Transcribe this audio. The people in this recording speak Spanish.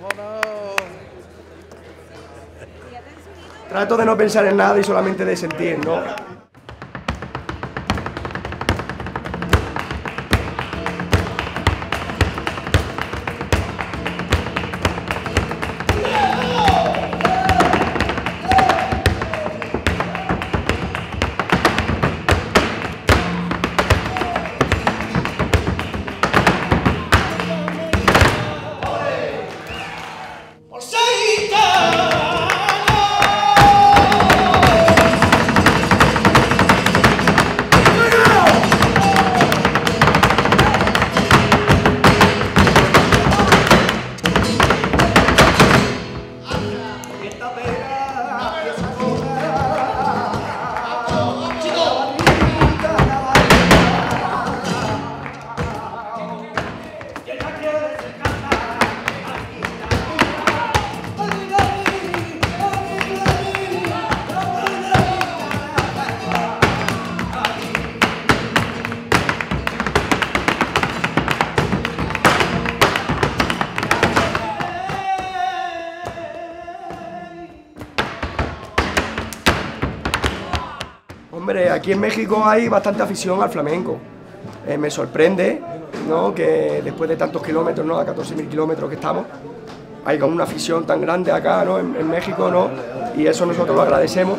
¡Vámonos! Trato de no pensar en nada y solamente de sentir, ¿no? Hombre, aquí en México hay bastante afición al flamenco. Me sorprende, ¿no?, que después de tantos kilómetros, ¿no?, a 14.000 kilómetros que estamos, hay como una afición tan grande acá, ¿no?, en México, ¿no?, y eso nosotros lo agradecemos.